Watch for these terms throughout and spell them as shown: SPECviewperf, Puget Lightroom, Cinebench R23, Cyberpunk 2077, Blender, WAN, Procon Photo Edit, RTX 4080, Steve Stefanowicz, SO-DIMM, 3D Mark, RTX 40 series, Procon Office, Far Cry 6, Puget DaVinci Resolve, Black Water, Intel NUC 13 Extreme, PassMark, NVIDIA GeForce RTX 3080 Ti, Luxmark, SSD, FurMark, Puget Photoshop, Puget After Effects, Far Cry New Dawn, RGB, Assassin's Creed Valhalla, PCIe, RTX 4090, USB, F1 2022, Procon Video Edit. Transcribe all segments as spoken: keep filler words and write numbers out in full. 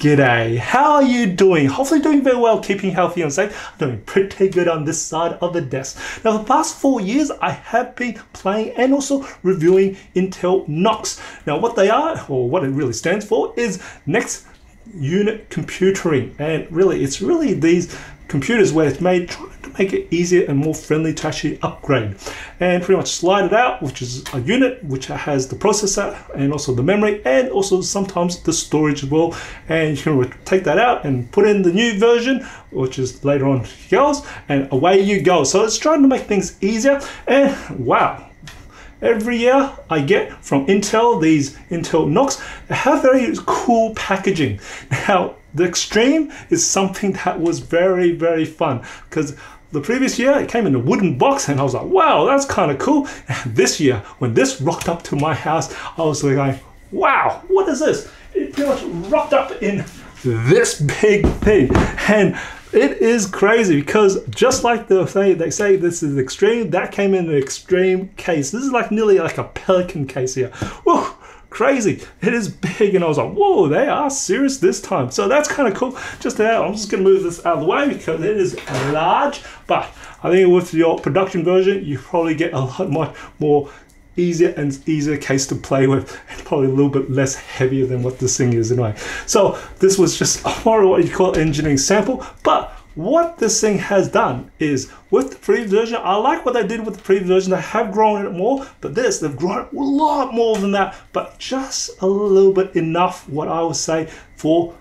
G'day, how are you doing? Hopefully doing very well, keeping healthy and safe. I'm doing pretty good on this side of the desk. Now, for the past four years, I have been playing and also reviewing Intel N U Cs. Now, what they are, or what it really stands for, is Next Unit Computing. And really, it's really these computers where it's made trying to make it easier and more friendly to actually upgrade, and pretty much slide it out, which is a unit which has the processor and also the memory and also sometimes the storage as well. And you can take that out and put in the new version, which is later on yours, and away you go. So it's trying to make things easier. And wow, every year I get from Intel these Intel N U Cs. They have very cool packaging. Now, the Extreme is something that was very, very fun, because the previous year it came in a wooden box and I was like, wow, that's kind of cool. And this year, when this rocked up to my house, I was like, wow, what is this? It pretty much rocked up in this big thing. And it is crazy, because just like the thing they say, this is Extreme, that came in an Extreme case. This is like nearly like a Pelican case here. Woo! Crazy, it is big, and I was like, whoa, they are serious this time. So that's kind of cool. Just there, I'm just gonna move this out of the way because it is large, but I think with your production version, you probably get a lot much more easier and easier case to play with, and probably a little bit less heavier than what this thing is anyway. So this was just more what you call engineering sample, but what this thing has done is, with the previous version, I like what they did with the previous version. They have grown it more, but this, they've grown it a lot more than that, but just a little bit enough, what I would say, for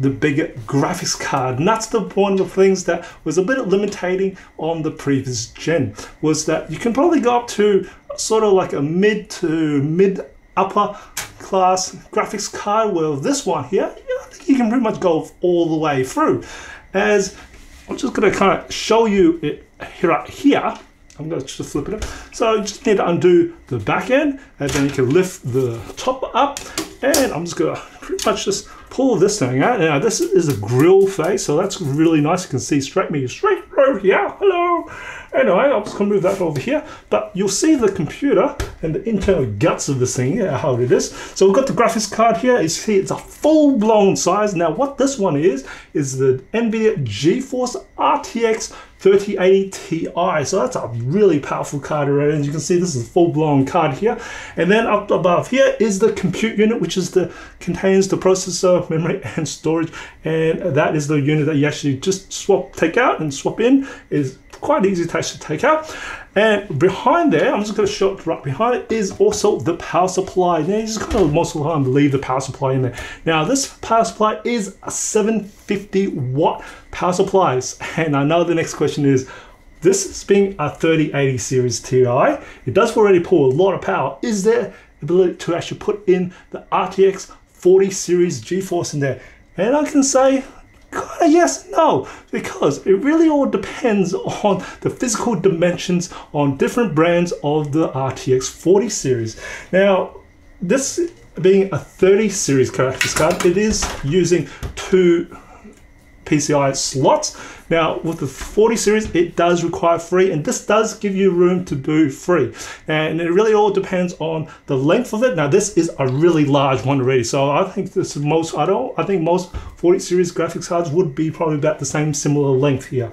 the bigger graphics card. And that's the point of things that was a bit limiting on the previous gen, was that you can probably go up to sort of like a mid to mid upper class graphics card, where this one here, I think you can pretty much go all the way through. As I'm just going to kind of show you it here, right here. I'm going to just flip it up. So you just need to undo the back end, and then you can lift the top up. And I'm just going to pretty much just pull this thing out. Now, this is a grill face, so that's really nice. You can see straight me straight over here. Hello. Anyway, I'm just going to move that over here. But you'll see the computer and the internal guts of this thing, yeah, how it is. So we've got the graphics card here. You see it's a full-blown size. Now, what this one is, is the NVIDIA GeForce R T X thirty eighty T I. So that's a really powerful card already. As you can see, this is a full-blown card here. And then up above here is the compute unit, which is the contains the processor, memory, and storage. And that is the unit that you actually just swap, take out and swap in. Is quite easy to actually take out. And behind there, I'm just going to show it right behind it, is also the power supply. Now, you just kind of most of the time leave the power supply in there. Now, this power supply is a seven hundred fifty watt power supply. And I know the next question is, this is being a thirty eighty series T I. It does already pull a lot of power. Is there ability to actually put in the R T X forty series GeForce in there? And I can say, kind of yes, no, because it really all depends on the physical dimensions on different brands of the R T X forty series. Now, this being a thirty series graphics card, it is using two P C I slots. Now, with the forty series, it does require three, and this does give you room to do three. And it really all depends on the length of it. Now, this is a really large one already. So I think this is most, I don't, I think most forty series graphics cards would be probably about the same similar length here.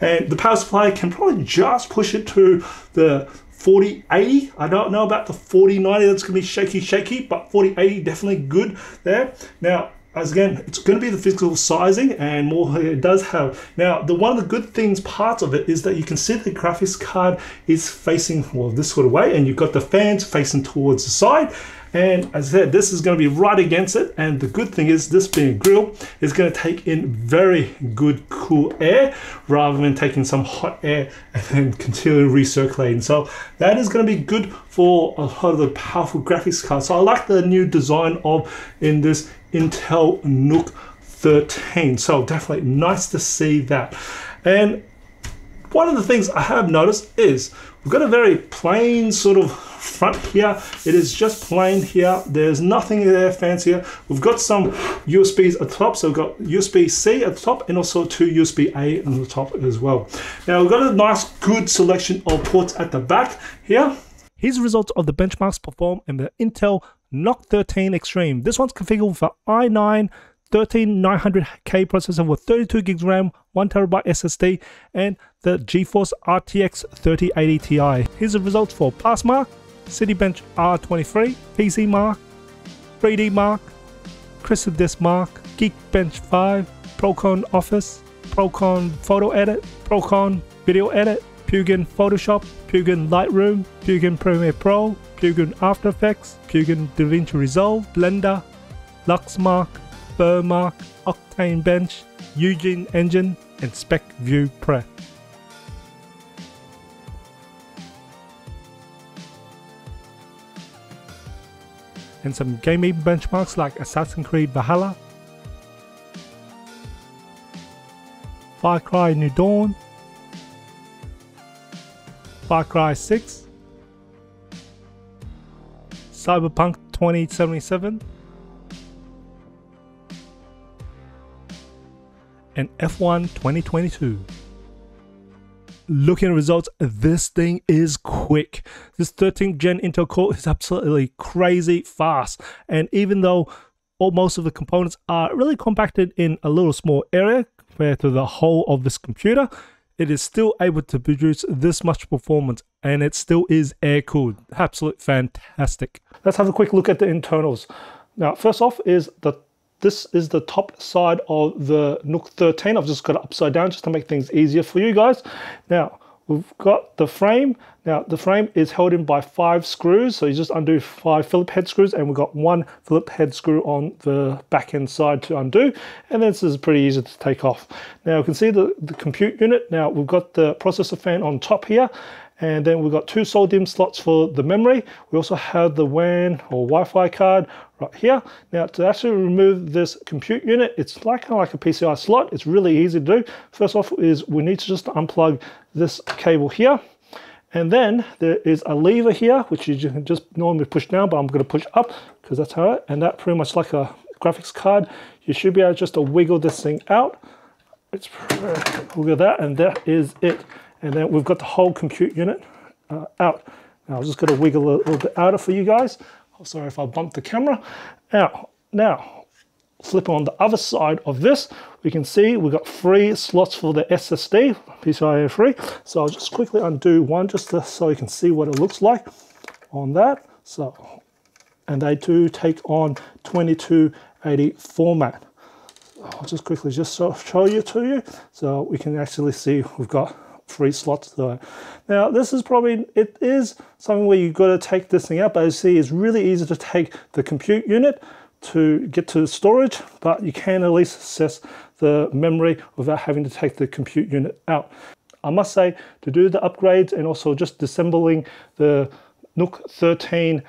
And the power supply can probably just push it to the forty eighty. I don't know about the forty ninety. That's gonna be shaky, shaky, but forty eighty definitely good there. Now, as again, it's going to be the physical sizing and more it does have. Now, the one of the good things, parts of it, is that you can see the graphics card is facing, well, this sort of way, and you've got the fans facing towards the side. And as I said, this is going to be right against it. And the good thing is, this being a grill, is going to take in very good cool air rather than taking some hot air and then continually recirculating. So that is going to be good for a lot of the powerful graphics cards. So I like the new design of in this Intel N U C thirteen. So definitely nice to see that. And one of the things I have noticed is we've got a very plain sort of front here. It is just plain here. There's nothing there fancier. We've got some U S Bs at the top. So we've got U S B C at the top and also two U S B A on the top as well. Now we've got a nice good selection of ports at the back here. Here's the results of the benchmarks performed in the Intel N U C thirteen Extreme. This one's configured for i nine thirteen nine hundred K processor with thirty-two gigs RAM, one terabyte S S D, and the GeForce R T X thirty eighty Ti. Here's the results for PassMark, Cinebench R twenty-three, P C Mark, three D Mark, Crystal Disc Mark, GeekBench five, Procon Office, Procon Photo Edit, Procon Video Edit, Puget Photoshop, Puget Lightroom, Puget Premiere Pro, Puget After Effects, Puget DaVinci Resolve, Blender, Luxmark, FurMark, Octane Bench, Eugene Engine, and SpecView Prep. And some gaming benchmarks like Assassin's Creed Valhalla, Far Cry New Dawn, Far Cry six, Cyberpunk twenty seventy-seven, and F one twenty twenty-two. Looking at results, this thing is quick. This thirteenth gen Intel Core is absolutely crazy fast, and even though all most of the components are really compacted in a little small area compared to the whole of this computer, it is still able to produce this much performance, and it still is air-cooled. Absolutely fantastic. Let's have a quick look at the internals. Now, first off is the This is the top side of the NUC thirteen. I've just got it upside down just to make things easier for you guys. Now, we've got the frame. Now, the frame is held in by five screws. So you just undo five Phillips head screws, and we've got one Phillips head screw on the back end side to undo. And this is pretty easy to take off. Now, you can see the, the compute unit. Now, we've got the processor fan on top here. And then we've got two S O DIMM slots for the memory. We also have the W A N or Wi-Fi card right here. Now, to actually remove this compute unit, it's like kind of like a P C I slot. It's really easy to do. First off is we need to just unplug this cable here. And then there is a lever here, which you can just normally push down, but I'm going to push up because that's how it. And that pretty much like a graphics card, you should be able just to wiggle this thing out. It's look at that, and that is it. And then we've got the whole compute unit uh, out. Now I'm just going to wiggle a little bit outer for you guys. Oh, sorry if I bumped the camera. Now, now, flip on the other side of this. We can see we've got three slots for the S S D, P C I E three. So I'll just quickly undo one just to, so you can see what it looks like on that. So, and they do take on twenty-two eighty format. I'll just quickly just show you to you so we can actually see we've got three slots though. Now this is probably, it is something where you've got to take this thing out, but as you see it's really easy to take the compute unit to get to the storage, but you can at least access the memory without having to take the compute unit out. I must say, to do the upgrades and also just disassembling the NUC thirteen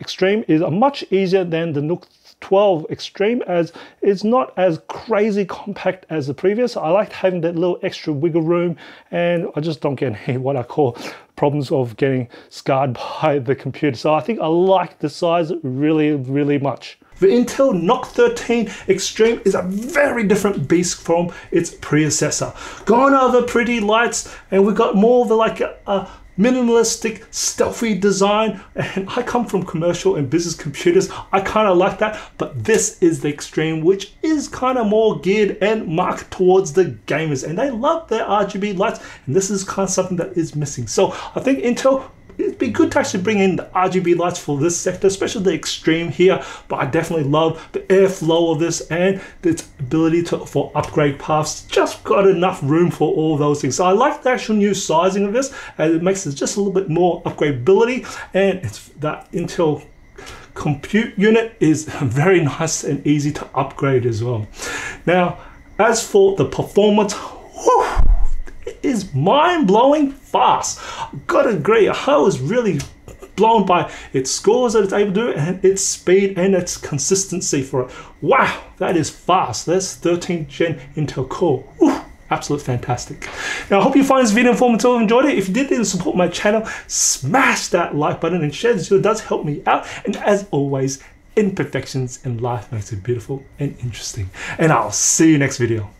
Extreme is much easier than the NUC twelve Extreme, as it's not as crazy compact as the previous. I liked having that little extra wiggle room, and I just don't get any what I call problems of getting scarred by the computer. So I think I like the size really, really much. The Intel NUC thirteen Extreme is a very different beast from its predecessor. Gone are the pretty lights, and we've got more of like a, a minimalistic, stealthy design, and I come from commercial and business computers. I kind of like that, but this is the Extreme, which is kind of more geared and marked towards the gamers, and they love their R G B lights, and this is kind of something that is missing. So I think Intel, it'd be good to actually bring in the R G B lights for this sector, especially the Extreme here, but I definitely love the airflow of this and its ability to for upgrade paths. Just got enough room for all those things. So I like the actual new sizing of this, and it makes it just a little bit more upgradability, and it's that Intel compute unit is very nice and easy to upgrade as well. Now, as for the performance, whew, is mind-blowing fast. Gotta agree, I was really blown by its scores that it's able to do, and its speed and its consistency for it. Wow, that is fast. That's thirteenth gen Intel Core. Ooh, absolutely fantastic. Now I hope you find this video informative and enjoyed it. If you did, then support my channel, smash that like button and share this video. It does help me out, and as always, imperfections in life makes it beautiful and interesting, and I'll see you next video.